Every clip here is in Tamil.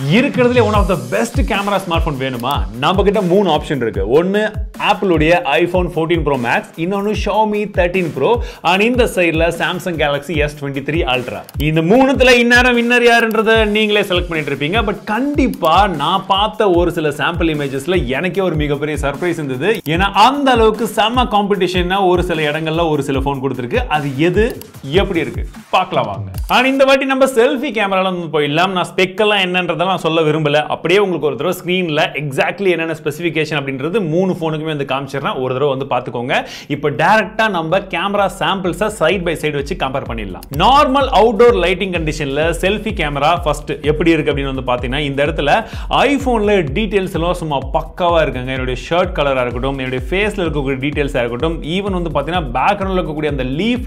One of the best camera smartphone venuma. Namu kitta moon option irukku. One Apple iPhone 14 Pro Max, innonu Xiaomi 13 Pro, and in the side Samsung Galaxy S23 Ultra. In the moon innara winner yaarundradha neengale select panniterpeenga, but kandippa na paatha oru sila sample images la enake oru megaperiya surprise irundhathu. Ena andha alavukku sama competition na oru sila edangalla oru sila phone kuduthirukku. Adhu edhu eppadi irukku paakala vaanga. And indha vaati namba selfie camera la poidalam. Na spec la enna I will tell you about the screen exactly what specification is in the moon phone. Now, we compare camera samples side by side. Normal outdoor lighting condition, selfie camera first. If you look at iPhone, details are shirt color, face details, even background leaf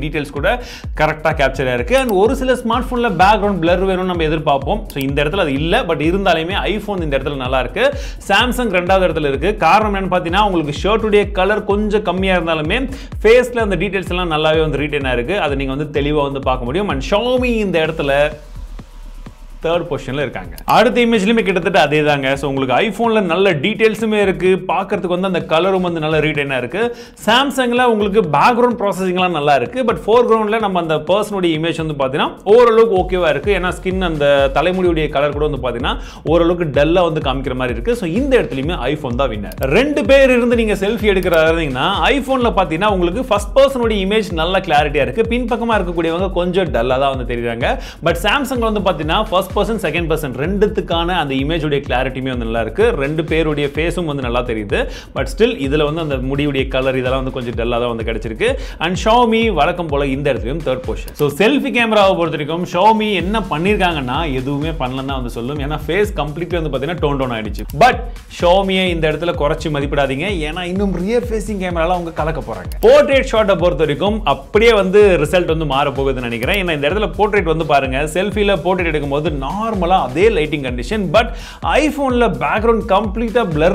details are correctly captured. And one smartphone background blur. But iPhone in the Samsung Renda Karam and Patina will be sure today color conja Kamia face and the details on the written argue, other thing on the Teliva on the Pakamodium and Xiaomi in the third position. That's the image. So, you can iPhone details in the color Samsung background processing, but foreground the person image okay skin and the color look dull on the camera. So in that iPhone the winner. Rent pair selfie iPhone first person image clarity pin dull but Samsung first person, second person, ரெண்டுத்துக்கான அந்த image உடைய clarity நல்லா இருக்கு, ரெண்டு பேருடைய ஃபேஸும் நல்லா தெரியுது, but still இதுல அந்த முடியுடைய கலர் இதெல்லாம் கொஞ்சம் டல்லா தான் கிடைச்சிருக்கு, and Xiaomi வழக்கம் போல இந்த இடத்துலயும் third position. So selfie camera பொறுத்தவரைக்கும் Xiaomi என்ன பண்ணிருக்காங்கன்னா எதுவுமே பண்ணலன்னு தான் சொல்லும், ஏன்னா ஃபேஸ் கம்ப்ளீட்லி பார்த்தீங்கன்னா டோன் டவுன் ஆயிடுச்சு. But Xiaomi இந்த இடத்துல குறைச்சி மதிப்பிடாதீங்க, ஏன்னா இன்னும் ரியர் ஃபேசிங் கேமரால அவங்க கலக்க போறாங்க. Portrait shot பொறுத்தவரைக்கும் அப்படியே ரிசல்ட் மாற போகுதுன்னு நினைக்கிறேன், ஏன்னா இந்த இடத்துல portrait பாருங்க, selfieல portrait எடுக்கும்போது normal lighting condition, but iPhone background complete blur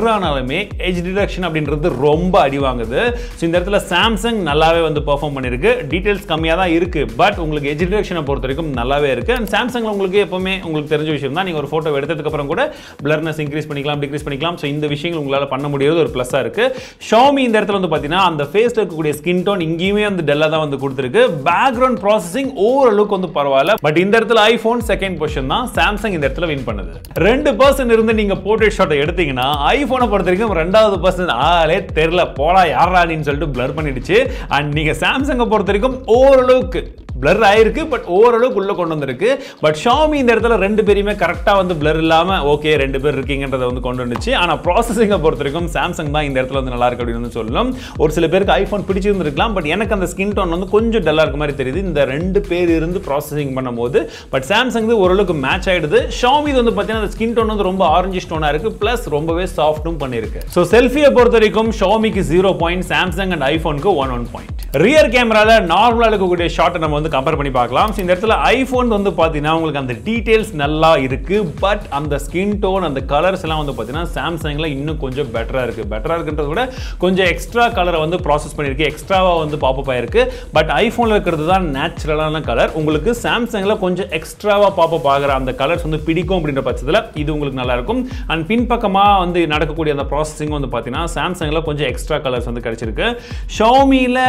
edge detection அப்படிங்கிறது ரொம்ப அடி வாங்குது. So இந்த இடத்துல Samsung நல்லாவே perform பண்ணிருக்கு, details கம்மியா தான் இருக்கு, but உங்களுக்கு edge detection பொறுத்தவரைக்கும் நல்லாவே இருக்கு, and Samsung உங்களுக்கு எப்பவுமே உங்களுக்கு தெரிஞ்ச விஷயம் தான், நீங்க ஒரு போட்டோ எடுத்ததுக்கு அப்புறம் கூட blurness இன்கிரீஸ் பண்ணிக்கலாம் டிக்ரீஸ் பண்ணிக்கலாம். So இந்த விஷயங்கள் உங்களால பண்ண முடியறது ஒரு பிளஸா இருக்கு. Xiaomi இந்த இடத்துல பாத்தீனா அந்த ஃபேஸ்ல இருக்கக்கூடிய skin tone இங்கேயுமே டல்லா தான் கொடுத்திருக்கு, background processing ஓரளவுக்கு பரவாயில்லை, but இந்த இடத்துல iPhone second position Samsung in the win pannadhu. Rendu person irundhu neenga portrait shot eduthinga iPhone paratharikkum rendavadhu person aale therla pola yarra nu solittu blur panniduchu, and neenga Samsung paratharikkum overlook blur ஆயிருக்கு, பட் ஓரளவுக்கு உள்ள கொண்டு வந்திருக்கு, பட் Xiaomi இந்த இடத்துல ரெண்டு பேருமே கரெக்ட்டா blur இல்லாம ஓகே ரெண்டு பேர் இருக்கீங்கன்றத கொண்டு வந்துச்சு. ஆனா processing பொறுத்தவரைக்கும் Samsung தான் இந்த இடத்துல நல்லா இருக்கு அப்படினு சொல்லலாம். ஒரு சில பேருக்கு iPhone பிடிச்சிருந்திருக்கலாம், பட் எனக்கு அந்த skin tone கொஞ்சம் டல்லா இருக்க மாதிரி தெரியுது இந்த ரெண்டு பேர் இருந்து processing பண்ணும்போது, பட் Samsung இது ஓரளவுக்கு மேட்ச் ஆயிடுது. Xiaomi இது பாத்தீங்கன்னா அந்த skin tone ரொம்ப ஆரஞ்சிஷ் டோனா இருக்கு, பிளஸ் ரொம்பவே சாஃப்ட்டும் பண்ணிருக்கு. சோ செல்ஃபியை பொறுத்தவரைக்கும் Xiaomi க்கு 0 பாயிண்ட், Samsung and iPhone க்கு 1 பாயிண்ட். ரியர் கேமரால நார்மலா இருக்கக்கூடிய ஷாட் நம்ம compare பண்ணி பார்க்கலாம். இந்த இடத்துல iPhone பாத்தீனா உங்களுக்கு அந்த டீடைல்ஸ் நல்லா இருக்கு, பட் அந்த ஸ்கின் டோன் அந்த கலர்ஸ் எல்லாம் பாத்தீனா Samsungல இன்னும் கொஞ்சம் பெட்டரா இருக்குன்றத விட கொஞ்சம் எக்ஸ்ட்ரா கலரை process பண்ணிருக்கு, எக்ஸ்ட்ராவா பாப் அப் ஆயிருக்கு, பட் iPhoneல இருக்குறது தான் நேச்சுரலான கலர். உங்களுக்கு Samsungல கொஞ்சம் எக்ஸ்ட்ராவா பாப் அப் ஆகற அந்த கலர்ஸ் பிடிக்கும் அப்படிங்கற பட்சத்துல இது உங்களுக்கு நல்லா இருக்கும். அண்ட் பின்பக்கமா நடக்கக்கூடிய அந்த processing பாத்தீனா Samsungல கொஞ்சம் எக்ஸ்ட்ரா கலர்ஸ் கிடைச்சிருக்கு, Xiaomiல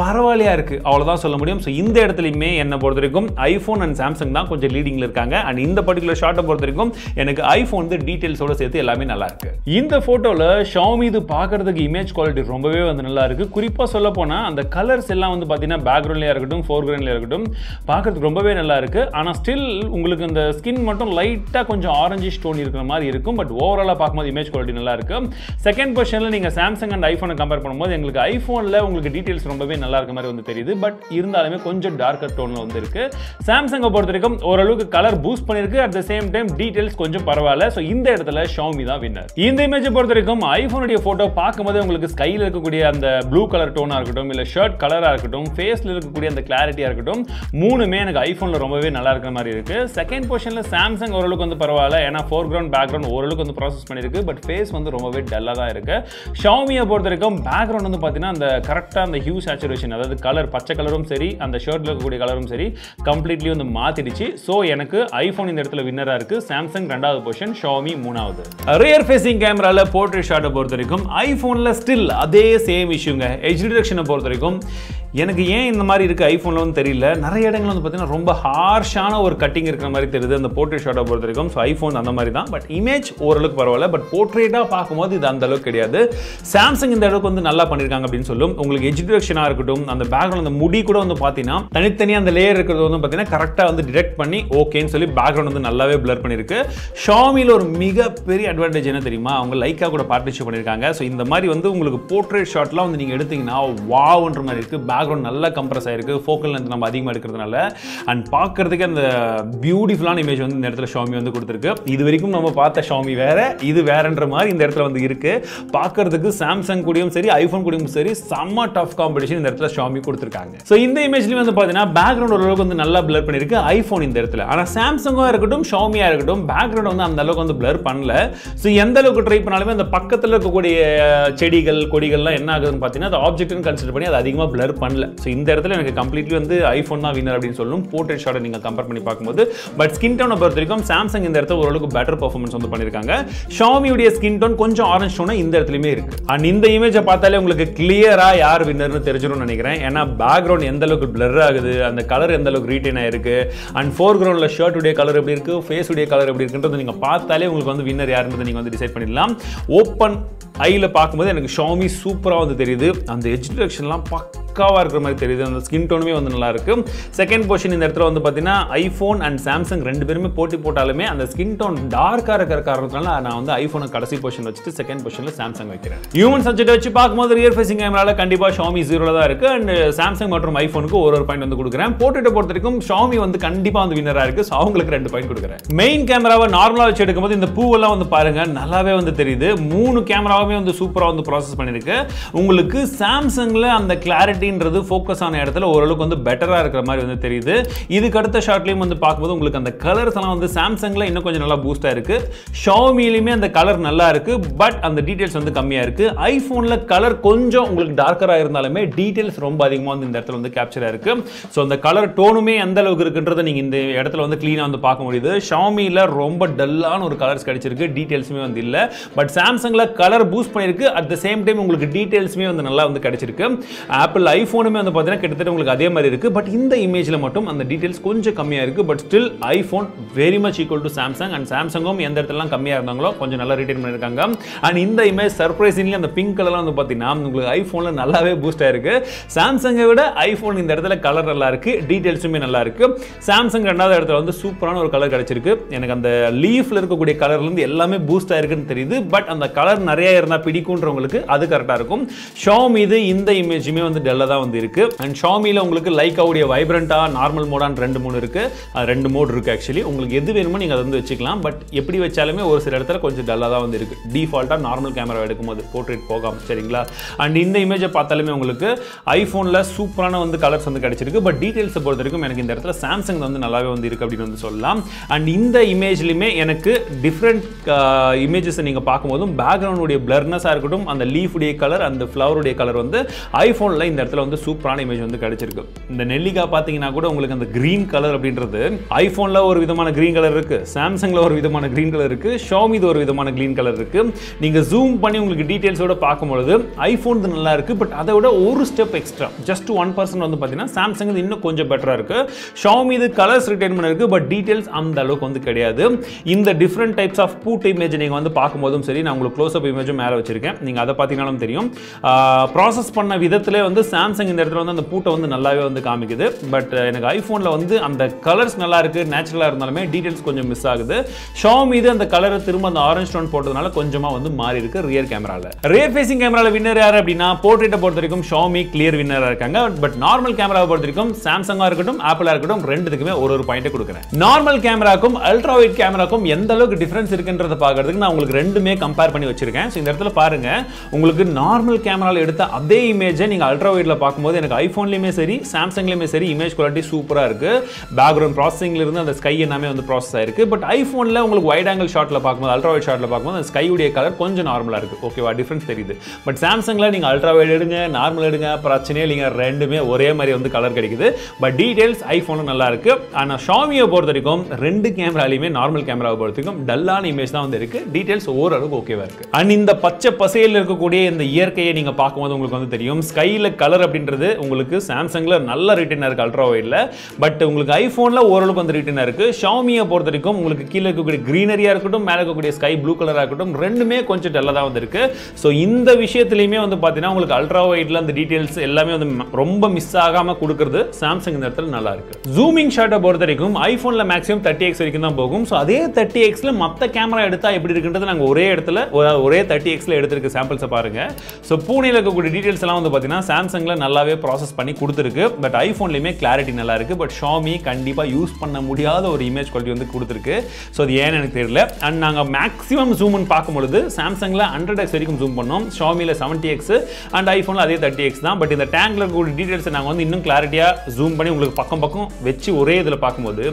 பரவாயில்லையா இருக்கு அவ்வளவுதான் சொல்ல முடியும். சோ இந்த இடத்துல என்ன பொறுத்தவரைக்கும் iPhone and Samsung தான் கொஞ்சம் லீடிங்ல இருக்காங்க, and இந்த பர்టిక్యులர் ஷாட்டை பொறுத்தவரைக்கும் எனக்கு iPhone டீடைல்ஸோட சேர்த்து எல்லாமே நல்லா இருக்கு. இந்த போட்டோல Xiaomi இது பார்க்கிறதுக்கு இமேஜ் குவாலிட்டி ரொம்பவே நல்லா இருக்கு. குறிப்பா சொல்ல போனா அந்த கலர்ஸ் எல்லாம் பாத்தீனா பேக்ரவுண்ட்லயா இருக்கட்டும் ஃபோர்கிரவுண்ட்லயா இருக்கட்டும் பார்க்கிறதுக்கு ரொம்பவே நல்லா இருக்கு. ஆனா ஸ்டில் உங்களுக்கு அந்த ஸ்கின் மட்டும் லைட்டா கொஞ்சம் ஆரஞ்சிஷ் டோன் இருக்கிற மாதிரி இருக்கும், பட் ஓவராலா பார்க்கும்போது இமேஜ் குவாலிட்டி நல்லா இருக்கு. செகண்ட் பொசிஷன்ல நீங்க Samsung and iPhone கம்பேர் பண்ணும்போது உங்களுக்கு iPhoneல உங்களுக்கு டீடைல்ஸ் ரொம்பவே நல்லா இருக்க மாதிரி தெரியுது, பட் இருந்தாலுமே கொஞ்சம் darker tone இருக்கு. Samsung பொறுத்தவரைக்கும் ஓரளவுக்கு கலர் பூஸ்ட் பண்ணிருக்கு, at the same time details கொஞ்சம் பரவாயில்லை. சோ இந்த இடத்துல Xiaomi தான் winner. இந்த இமேஜ் பொறுத்தவரைக்கும் iPhone உடைய போட்டோ பாக்கும்போது உங்களுக்கு ஸ்கைல இருக்கக்கூடிய அந்த ப்ளூ கலர் டோனா இருக்கட்டும் இல்ல ஷர்ட் கலரா இருக்கட்டும் ஃபேஸ்ல இருக்கக்கூடிய அந்த கிளாரிட்டியா இருக்கட்டும் மூணுமே எனக்கு iPhoneல ரொம்பவே நல்லா இருக்கிற மாதிரி இருக்கு. செகண்ட் பொசிஷன்ல Samsung ஓரளவுக்கு பரவாயில்லை, ஏன்னா foreground background ஓரளவுக்கு process பண்ணிருக்கு, பட் ஃபேஸ் ரொம்பவே டல்லா தான் இருக்கு. Xiaomi பொறுத்தவரைக்கும் பேக்ரவுண்ட் பாத்தீங்கன்னா அந்த கரெக்ட்டா அந்த ஹியூ சேச்சுரேஷன் அதாவது கலர் பச்சை கலரும் சரி அந்த ஷர்ட்ல color completely on so iPhone in the winner Samsung randad position Xiaomi moonavud. Rear facing camera la portrait shot iPhone la still adhe same issue edge detection எனக்கு ஏன் இந்த மாதிரி இருக்கு ஐபோன்ல வந்து தெரியல நிறைய இடங்கள்ல வந்து பார்த்தீங்கன்னா ரொம்ப ஹார்ஷான ஒரு கட்டிங் இருக்கிற மாதிரி தெரியுது அந்த போர்ட்ரேட் ஷாட்டை பொறுத்த வரைக்கும் சோ ஐபோன் அந்த மாதிரி தான் பட் இமேஜ் ஓரளவுக்கு பரவாயில்லை பட் போர்ட்ரேட்டா பாக்கும்போது இது அந்த அளவுக்கு கிடையாது சாம்சங் இந்த அளவுக்கு வந்து நல்லா பண்ணிருக்காங்க அப்படினு சொல்லும் உங்களுக்கு எட்ஜ் டிரெக்ஷனா இருக்கட்டும் அந்த பேக்ரவுண்ட் அந்த முடி கூட வந்து பாத்தீனா தனித்தனியா அந்த லேயர் இருக்குறது வந்து பாத்தீனா கரெக்ட்டா வந்து டிடெக்ட் பண்ணி ஓகேன்னு சொல்லி பேக்ரவுண்ட் வந்து நல்லாவே ப்ளர் பண்ணிருக்கு Xiaomi ல ஒரு மிக பெரிய அட்வான்டேஜ் என்ன தெரியுமா அவங்க லைக்கா கூட பார்ட்னர்ஷிப் பண்ணிருக்காங்க சோ இந்த மாதிரி வந்து உங்களுக்கு போர்ட்ரேட் ஷாட்லாம் வந்து நீங்க எடுத்தீங்கன்னா வாவ்ன்ற மாதிரி இருக்கு background nalla compress aayirukku focal length nam adhigama edukradunala and paakkuradhukku and beautiful an image vandu indha edathila Xiaomi vandu koduthirukku idu varaikum nama paatha Xiaomi vera idu verandra mari indha edathila vandu irukku paakkuradhukku Samsung kudiyum seri iPhone kudiyum seri samma tough competition indha edathila Xiaomi koduthirukanga so indha image la vandu pathina background oru lokku vandu nalla blur pannirukku iPhone indha edathila ana Samsung ah irukadum Xiaomi ah irukadum background vandu andha lokku vandu blur pannala so endha lokku try pannalume andha pakkathula irukku kodiya chedigal kodigal la enna agudunu pathina adha object nu consider panni adha adhigama blur so in the I completely on the iPhone na winner abdin sollum portrait shot ninga compare panni paakumbodhu but skin tone paarthirikum Samsung in the oralukku better performance vandu pannirukanga Xiaomi ude skin tone konjam orange tone in the edathilime irukku and in the image paathale ungalku clear ah yaar winner nu therinjirunu nenikren ena background endalukku blur agudhu and the color endalukku retain a irukku and foreground la shirt ude color eppadi irukku face ude color eppadi irukundradhu neenga paathale ungalku vandu winner yaar nu neenga vandu decide pannidalam open eye la paakumbodhu enakku Xiaomi super ah vandu theriyudhu and edge direction la the skin tone second portion in the iPhone and Samsung rendu perume poti potalame and the skin tone dark ah irukra karanathala na on the iPhone kadasi portion vechittu second portion la Samsung vekiren human subject vechi paakumbodhu rear facing camera la kandipa Xiaomi 0 la da irukku and Samsung matrum iPhone ku oru point vandu kudukuren portrait porathirukum Xiaomi vandu kandipa vandu winner ah irukku so avangalukku rendu point kudukuren main camera va normala vechi edukumbodhu indha poo alla vandu paarenga nallave vandu theriyudhu moonu camera avume vandu super ah vandu process pannirukku ungalku Samsung la and the clarity focus on இடத்துல ஓரளவுக்கு வந்து பெட்டரா இருக்கிற மாதிரி வந்து தெரியுது இதுக்கு அடுத்த ஷாட்லயும் வந்து பாக்கும்போது உங்களுக்கு அந்த கலர்ஸ் எல்லாம் வந்து Samsungல இன்னும் கொஞ்சம் நல்லா பூஸ்ட் ஆயிருக்கு Xiaomi லயுமே அந்த கலர் நல்லா இருக்கு பட் அந்த டீடைல்ஸ் வந்து கம்மியா இருக்கு iPhoneல கலர் கொஞ்சம் உங்களுக்கு டார்க்கரா இருந்தாலுமே டீடைல்ஸ் ரொம்ப அதிகமா வந்து இந்த இடத்துல வந்து கேப்சர் ஆயிருக்கு சோ அந்த கலர் டோனுமே எந்த அளவுக்கு இருக்குன்றதை நீங்க இந்த இடத்துல வந்து க்ளீனா வந்து பார்க்க முடியுது Xiaomiல ரொம்ப டல்லான ஒரு கலர்ஸ் கிடைச்சிருக்கு டீடைல்ஸ்மே வந்து இல்ல பட் Samsungல கலர் பூஸ்ட் பண்ணிருக்கு at the same time உங்களுக்கு டீடைல்ஸ்மே வந்து நல்லா வந்து கிடைச்சிருக்கு Apple iPhone में अंदर पढ़ना कितने लोग लगाते हैं मरे रखे, but इन द image ले मटोम अंदर details कौन से कमी आए रखे, but still iPhone very much equal to Samsung and Samsung में अंदर तलां कमी आए रखना लोग कौन से नला retain मरे रखेंगा, and in the image surprisingly अंदर pink कलर अंदर पति नाम लोग iPhone ला नला वे boost आए रखे, Samsung के वड़ा iPhone इन दर तले कलर नला रखे, details में नला रखे, Samsung करना दर तले अंदर super आना और कलर कर चुके, यानि अंदर leaf लर को गुड़े कलर लंदी एल्ला में boost आए रखने तेरी but अंदर कलर नरिया रखना पीड़ी कौन रोंगल के आधे करता रखूँ, Xiaomi दे इन द image में अंदर डल्ला and Xiaomi la ungalku like audio vibrant normal mode and rendu mode irukku rendu mode irukku actually ungalku edhu venumo neenga adha vechikalam but eppadi vechalume oru sila edathila konjam dull ah vandu irukku default ah normal camera edukumbodhu portrait pogam seringla and indha image paathalume ungalku iPhone la super ana vandu colors vandu kadichirukku but details poradhukkum enakku indha edathila Samsung vandu nallave vandu irukku appdi vandu sollalam and indha image lime enakku different images neenga paakumbodhu background ude blurrness ah irukkum and the leaf ude color and the flower ude color vandu iPhone la indha edathila vandu சூப்பரான இமேஜ் வந்து கிடைச்சிருக்கு இந்த நெல்லிகா பாத்தீங்கன்னா கூட உங்களுக்கு அந்த கிரீன் கலர் அப்படின்றது ஐபோன்ல ஒரு விதமான கிரீன் கலர் இருக்கு சாம்சங்ல ஒரு விதமான கிரீன் கலர் இருக்கு Xiaomi ஒரு விதமான கிரீன் கலர் இருக்கு நீங்க ஜூம் பண்ணி உங்களுக்கு டீடைல்ஸோட பாக்கும்போது ஐபோன் இது நல்லா இருக்கு பட் அதை விட ஒரு ஸ்டெப் எக்ஸ்ட்ரா ஜஸ்ட் 1% வந்து பாத்தீங்கன்னா Samsung இது இன்னும் கொஞ்சம் பெட்டரா இருக்கு Xiaomi இது கலர்ஸ் ரிட்டெயின் பண்ணிருக்கு பட் டீடைல்ஸ் அந்த அளவுக்கு வந்து கிடையாது இந்த different types of food image நீங்க வந்து பாக்கும்போதும் சரி நான் உங்களுக்கு க்ளோஸ் அப் இமேஜும் மேல வச்சிருக்கேன் நீங்க அதை பாத்தீங்கன்னாலும் தெரியும் process பண்ண விதத்திலே வந்து Samsung இந்த இடத்துல வந்து அந்த பூட்டை வந்து நல்லாவே வந்து காமிக்குது பட் எனக்கு ஐபோன்ல வந்து அந்த கலர்ஸ் நல்லா இருக்கு நேச்சுரலா இருந்தாலுமே டீடைல்ஸ் கொஞ்சம் மிஸ் ஆகுது Xiaomi இது அந்த கலரை திரும்ப அந்த ஆரஞ்சு டோன் போட்டதனால கொஞ்சமா வந்து மாறி இருக்கு ரியர் கேமரால ரியர் ஃபேசிங் கேமரால வின்னர் யார் அப்படினா போர்ட்ரேட்ட பொறுத்தவரைக்கும் Xiaomi கிளியர் வின்னரா இருக்காங்க பட் நார்மல் கேமராவை பொறுத்தவரைக்கும் Samsung ஆ இருக்கட்டும் Apple ஆ இருக்கட்டும் ரெண்டுத்துக்குமே ஒரு பாயிண்ட் கொடுக்கிறேன் நார்மல் கேமராக்கும் அல்ட்ரா வைட் கேமராக்கும் எந்த அளவுக்கு டிஃபரன்ஸ் இருக்குன்றத பார்க்கிறதுக்கு நான் உங்களுக்கு ரெண்டுமே கம்பேர் பண்ணி வச்சிருக்கேன் சோ இந்த இடத்துல பாருங்க உங்களுக்கு நார்மல் கேமரால எடுத்த அதே இமேஜை நீங்க ultra side la paakumbodhu enak iPhone liyume seri Samsung liyume seri image quality super ah irukku background processing la irundha and sky enname vandu process aayirukku but iPhone la ungalku wide angle shot la paakumbodhu ultra wide shot la paakumbodhu and sky ude color konja normal ah irukku okay va difference theriyudhu but Samsung la neenga ultra wide edunga normal edunga prachane illinga rendume ore mari vandu color kedikudhu but details iPhone la nalla irukku ana Xiaomi ah poradharikum rendu camera liyume normal camera ah poradharikum dullana image da vandu irukku details over alukku okay va irukku and indha pacha paseyil irukkude indha iyarkaiye neenga paakumbodhu ungalku vandu theriyum sky la color அப்படின்றது உங்களுக்கு Samsung ல நல்ல ரிட்டனா இருக்கு அல்ட்ரா வைட்ல பட் உங்களுக்கு iPhone ல ஓரளவுக்கு அந்த ரிட்டனா இருக்கு Xiaomi அ பொறுத்தவரைக்கும் உங்களுக்கு கீழ இருக்கக்கூடிய கிரீனரியா இருக்கட்டும் மேல இருக்கக்கூடிய ஸ்கை ப்ளூ கலரா இருக்கட்டும் ரெண்டுமே கொஞ்சம் டல்லா தான் வந்திருக்கு சோ இந்த விஷயத்திலயுமே வந்து பாத்தீனா உங்களுக்கு அல்ட்ரா வைட்ல அந்த டீடைல்ஸ் எல்லாமே வந்து ரொம்ப மிஸ் ஆகாம கொடுக்கிறது Samsung இந்த இடத்துல நல்லா இருக்கு zooming shot அ பொறுத்தவரைக்கும் iPhone ல maximum 30x வரைக்கும் தான் போகும் சோ அதே 30x ல மத்த கேமரா எடுத்தா எப்படி இருக்குன்றது நாங்க ஒரே 30x ல எடுத்துக்க சாம்பிள்ஸ் பாருங்க சோ பூனையில இருக்கக்கூடிய டீடைல்ஸ் எல்லாம் வந்து பாத்தீனா Samsung ல நல்லாவே process பண்ணி கொடுத்திருக்கு பட் iPhone லயுமே clarity நல்லா இருக்கு பட் Xiaomi கண்டிப்பா யூஸ் பண்ண முடியாத ஒரு image quality வந்து கொடுத்திருக்கு சோ அது ஏன்னு எனக்கு தெரியல and நாங்க maximum zoom ன்னு பாக்கும்போது Samsung ல 100x வரைக்கும் zoom பண்ணோம் Xiaomi ல 70x and iPhone ல அதே 30x தான் பட் இந்த டேங்க்ல இருக்க டீடைல்ஸ் நாங்க வந்து இன்னும் கிளாரிட்டியா zoom பண்ணி உங்களுக்கு பக்கம் வெச்சு ஒரே இதுல பாக்கும்போது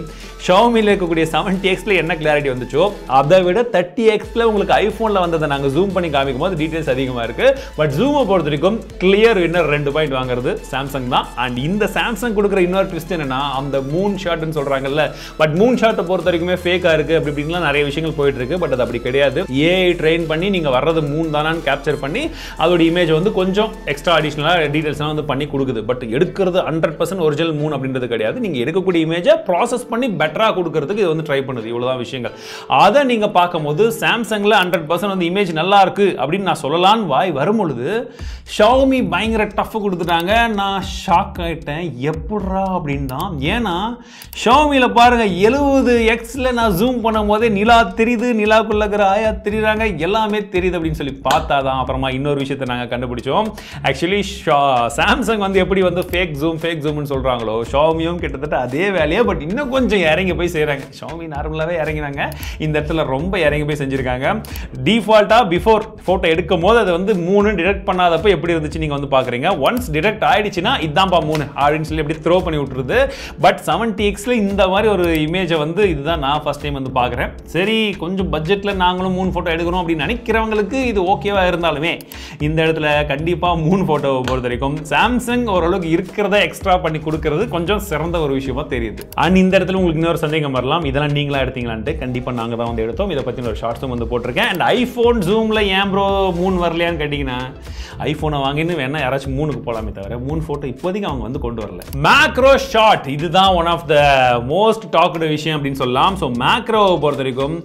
Xiaomi ல இருக்கக்கூடிய 70x ல என்ன கிளாரிட்டி வந்துச்சோ அதை விட 30x ல உங்களுக்கு iPhone ல வந்ததை நாங்க zoom பண்ணி காமிக்கும்போது டீடைல்ஸ் அதிகமா இருக்கு பட் zoom பொறுத்தவரைக்கும் clear winner 2 பாயிண்ட் வாங்குறது Samsung தான் and இந்த Samsung கொடுக்கிற இன்னொரு ட்விஸ்ட் என்னன்னா அந்த மூன் ஷாட் னு சொல்றாங்கல்ல பட் மூன் ஷாட் பொறுத்த வரைக்கும் ஃபேக்கா இருக்கு அப்படி இப்படிலாம் நிறைய விஷயங்கள் போயிட்டு இருக்கு பட் அது அப்படி கிடையாது AI ட்ரெயின் பண்ணி நீங்க வர்றது மூன் தானான்னு கேப்சர் பண்ணி அதோட இமேஜ் வந்து கொஞ்சம் எக்ஸ்ட்ரா அடிஷனலா டீடைல்ஸ் எல்லாம் வந்து பண்ணி கொடுக்குது பட் எடுக்கிறது 100% ஒரிஜினல் மூன் அப்படின்றது கிடையாது நீங்க எடுக்கக்கூடிய இமேஜை process பண்ணி பெட்டரா கொடுக்கிறதுக்கு இது வந்து ட்ரை பண்ணுது இவ்வளவுதான் விஷயங்கள் அத நீங்க பாக்கும்போது Samsung ல 100% அந்த இமேஜ் நல்லா இருக்கு அப்படி நான் சொல்லலாம்னு வாய் வரும்பொழுது Xiaomi பயங்கர டஃப் கொடுத்துட்டாங்க நான் ஷாக் ஆயிட்டேன் எப்படா அப்படினா ஏனா Xiaomi ல பாருங்க 70x ல நான் zoom பண்ணும்போது நிலா தெரியுது நிலாக்குள்ள இருக்கிற ஆயா தெரியுறாங்க எல்லாமே தெரியுது அப்படினு சொல்லி பார்த்தாதான் அப்புறமா இன்னொரு விஷயத்தை நாங்க கண்டுபிடிச்சோம் एक्चुअली Samsung வந்து எப்படி வந்து fake zoom னு சொல்றாங்களோ Xiaomiயும் கிட்டத்தட்ட அதே வேலைய பட் இன்னும் கொஞ்சம் இறங்கி போய் செய்றாங்க Xiaomi நார்மலாவே இறங்கினாங்க இந்த இடத்துல ரொம்ப இறங்கி போய் செஞ்சிருக்காங்க டிஃபால்ட்டா பிஃபோர் போட்டோ எடுக்கும்போது அது வந்து 3 டிடெக்ட் பண்ணாதப்ப எப்படி இருந்துச்சு நீங்க வந்து பாக்குறீங்க once detect ஆயிடுச்சுனா இதான்பா 3 ஆடின்னு சொல்லி அப்படியே throw பண்ணி விட்டுருது பட் 70x ல இந்த மாதிரி ஒரு இமேஜ் வந்து இதுதான் நான் ஃபர்ஸ்ட் டைம் வந்து பார்க்கறேன் சரி கொஞ்சம் பட்ஜெட்ல நாங்களும் 3 போட்டோ எடுக்கறோம் அப்படி நினைக்கிறவங்களுக்கு இது ஓகேவா இருந்தாலுமே இந்த இடத்துல கண்டிப்பா 3 போட்டோ போறதுக்கும் Samsung ஓரளவுக்கு இருக்குறதை எக்ஸ்ட்ரா பண்ணி கொடுக்கிறது கொஞ்சம் சிறந்த ஒரு விஷயமா தெரியுது and இந்த இடத்துல உங்களுக்கு இன்னொரு சந்தேகம் வரலாம் இதெல்லாம் நீங்களா எடுத்தீங்களான்னு கண்டிப்பா நாங்க தான் வந்து எடுத்தோம் இத பத்தி ஒரு ஷார்ட்ஸும் வந்து போட்டுருக்கேன் and iPhone zoom ல ஏன் bro 3 வரலையான்னு கேட்டிங்கனா iPhone வாங்கினு வேணா யாராச்சு 3 க்கு போலாமே தவிர 3 போட்டோ இப்போதைக்கு அவங்க வந்து கொண்டு வரல மேக்ரோ ஷாட் இதுதான் one of the most talked விஷயம் அப்படினு சொல்லலாம் சோ மேக்ரோ பொறுத்தவரைக்கும்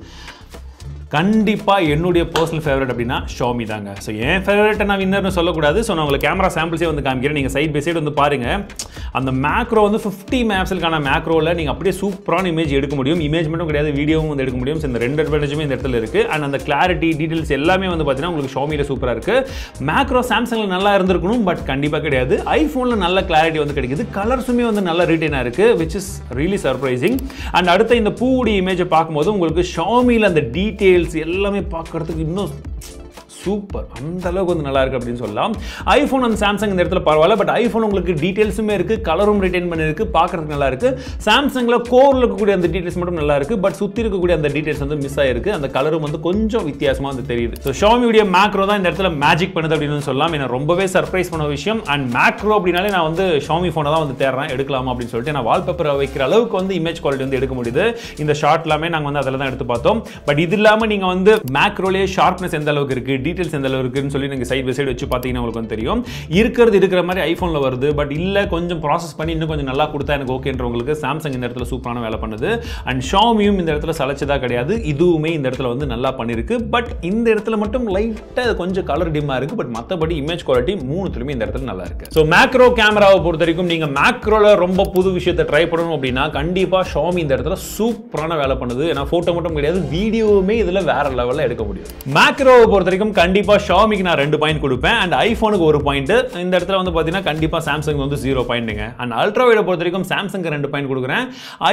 கண்டிப்பா என்னுடைய पर्सनल ஃபேவரட் அப்படினா Xiaomi தாங்க சோ ஏன் ஃபேவரட் நான் வின்னர்னு சொல்ல கூடாது சோ நான் உங்களுக்கு கேமரா சாம்பிள்ஸே வந்து காமிக்கிறேன் நீங்க சைடு பை சைடு வந்து பாருங்க அந்த மேக்ரோ வந்து 50 மெகாபிக்ஸல்கான மேக்ரோல நீங்க அப்படியே சூப்பரான இமேஜ் எடுக்க முடியும் இமேஜ் மட்டும் கிடையாது வீடியோவும் வந்து எடுக்க முடியும் சோ இந்த ரெண்டு அட்வான்டேஜுமே இந்த இடத்துல இருக்கு and அந்த கிளாரிட்டி டீடைல்ஸ் எல்லாமே வந்து பாத்தீனா உங்களுக்கு Xiaomi ல சூப்பரா இருக்கு மேக்ரோ Samsung ல நல்லா இருந்திருக்கணும் பட் கண்டிப்பா கிடையாது iPhone ல நல்ல கிளாரிட்டி வந்து கிடைக்குது கலர்ஸுமே வந்து நல்ல ரீடைனா இருக்கு which is really surprising and அடுத்து இந்த பூவுடி இமேஜ் பாக்கும்போது உங்களுக்கு Xiaomi ல அந்த டீடைல் எல்லாமே பார்க்கிறதுக்கு இன்னும் சூப்பர் அந்த அளவுக்கு வந்து நல்லா இருக்கு அப்படினு சொல்லலாம் iPhone and Samsung இந்த இடத்துல பரவாயில்லை பட் iPhone உங்களுக்கு டீடைல்ஸுமே இருக்கு கலரும் ரிட்டெயின் பண்ணிருக்கு பார்க்கிறதுக்கு நல்லா இருக்கு Samsung ல கோர்ல இருக்க கூடிய அந்த டீடைல்ஸ் மட்டும் நல்லா இருக்கு பட் சுத்தி இருக்க கூடிய அந்த டீடைல்ஸ் வந்து மிஸ் ஆயிருக்கு அந்த கலரும் வந்து கொஞ்சம் வித்தியாசமா வந்து தெரியுது சோ Xiaomi உடைய மேக்ரோ தான் இந்த இடத்துல மேஜிக் பண்ணுது அப்படினு சொல்லலாம் என்ன ரொம்பவே சர்ப்ரைஸ் பண்ண விஷயம் and மேக்ரோ அப்படினாலே நான் வந்து Xiaomi ஃபோனை தான் வந்து தேடுறேன் எடுக்கலாமா அப்படினு சொல்லிட்டு நான் வால்பேப்பர் வைக்கிற அளவுக்கு வந்து இமேஜ் குவாலிட்டி வந்து எடுக்க முடியுது இந்த ஷாட் எல்லாமே நாங்க வந்து அதல தான் எடுத்து பார்த்தோம் பட் இது இல்லாம நீங்க வந்து மேக்ரோலயே ஷார்ப்னஸ் எந்த அளவுக்கு இருக்கு details எந்த அளவு இருக்குன்னு சொல்லி நீங்க சைடு பை சைடு வச்சு பாத்தீங்கன்னா உங்களுக்கு தெரியும் இருக்குது இருக்குற மாதிரி iPhone ல வருது பட் இல்ல கொஞ்சம் process பண்ணி இன்னும் கொஞ்சம் நல்லா கொடுத்தா எனக்கு ஓகேன்றவங்களுக்கு Samsung இந்த இடத்துல சூப்பரான வேலை பண்ணுது and Xiaomi யும் இந்த இடத்துல சலச்சதா கிடையாது இதுவுமே இந்த இடத்துல வந்து நல்லா பண்ணிருக்கு பட் இந்த இடத்துல மட்டும் லைட்டா கொஞ்சம் கலர் டிம்மா இருக்கு பட் மத்தபடி image quality மூணுத்துலயுமே இந்த இடத்துல நல்லா இருக்கு சோ மேக்ரோ கேமராவை பொறுத்தவரைக்கும் நீங்க மேக்ரோல ரொம்ப புது விஷயத்தை ட்ரை பண்ணனும் அப்படினா கண்டிப்பா Xiaomi இந்த இடத்துல சூப்பரான வேலை பண்ணுது ஏனா போட்டோ மட்டும் கிடையாது வீடியோவுமே இதுல வேற லெவல்ல எடுக்க முடியும் மேக்ரோவை பொறுத்தவரைக்கும் கண்டிப்பா Xiaomi க்கு நான் 2 பாயிண்ட் கொடுப்பேன் and iPhone க்கு 1 பாயிண்ட் இந்த இடத்துல வந்து பாத்தீனா கண்டிப்பா Samsung வந்து 0 பாயிண்ட்ங்க and Ultra விட பொறுத்தவரைக்கும் Samsung க்கு 2 பாயிண்ட் கொடுக்கிறேன்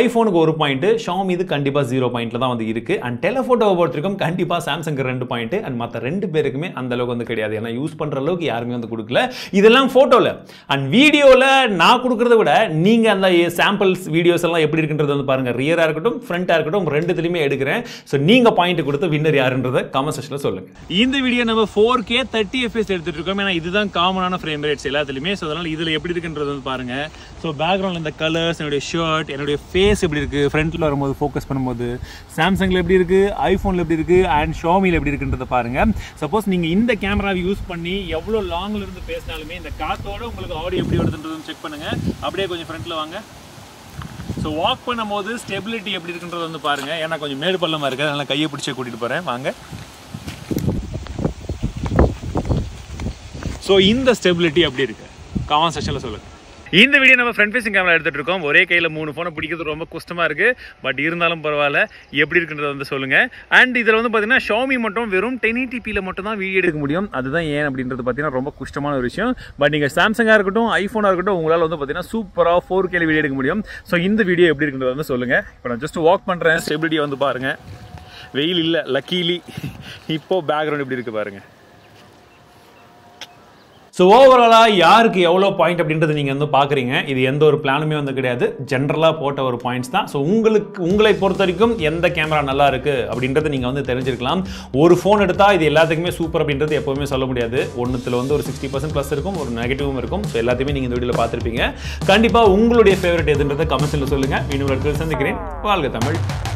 iPhone க்கு 1 பாயிண்ட் Xiaomi இது கண்டிப்பா 0 பாயிண்ட்ல தான் வந்து இருக்கு and telephoto பொறுத்தவரைக்கும் கண்டிப்பா Samsung க்கு 2 பாயிண்ட் and மத்த ரெண்டு பேருக்குமே அந்த அளவுக்கு வந்து கிடையாது ஏன்னா யூஸ் பண்ற அளவுக்கு யாருமே வந்து கொடுக்கல இதெல்லாம் போட்டோல and வீடியோல நான் குடுக்குறதை விட நீங்க அந்த சாம்பிள்ஸ் வீடியோஸ் எல்லாம் எப்படி இருக்குன்றது வந்து பாருங்க ரியரா இருக்கட்டும் ஃப்ரண்டா இருக்கட்டும் ரெண்டுத்துலயே எடுக்கிறேன் சோ நீங்க பாயிண்ட் கொடுத்து winner யாருன்றதை கமெண்ட் செக்ஷன்ல சொல்லுங்க In this video, we have 4K 30fps. This is the common frame rates. So, let's see how it is. So, background, the colors, the shirt, the face, the front, focus. Samsung, iPhone, and Xiaomi. Suppose you use this camera, you can use how long you face. You can check the audio. Then, front. So, walk is stability. So, in the stability of the common section. In this video, we have front facing camera. We have 3 phones, but we have to do. And this is Xiaomi 1080p video. That's why we have. But Samsung, iPhone, you have super 4K video. So, in this video, just walk the stability. Luckily, now background. So overall யாருக்கு எவ்வளவு பாயிண்ட் அப்படின்றது நீங்க வந்து பாக்குறீங்க இது எந்த ஒரு பிளானுமே வந்து கிடையாது ஜெனரலா போட்ட ஒரு பாயிண்ட்ஸ் தான் சோ உங்களுக்கு உங்களை பொறுத்தவரைக்கும் எந்த கேமரா நல்லா இருக்கு அப்படின்றது நீங்க வந்து தெரிஞ்சிருக்கலாம் ஒரு ஃபோன் எடுத்தா இது எல்லாத்துக்குமே சூப்பர் அப்படின்றது எப்பவுமே சொல்ல முடியாது ஒண்ணுத்துல வந்து ஒரு 60% ப்ளஸ் இருக்கும் ஒரு நெகட்டிவும் இருக்கும் சோ எல்லாத்தையுமே நீங்க இந்த வீடியோல பாத்திருப்பீங்க கண்டிப்பா உங்களுடைய ஃபேவரட் எதுன்றதை கமெண்ட்ஸ்ல சொல்லுங்க மீண்டும் ஒரு தடவை சந்திக்கிறேன் வாழ்க தமிழ்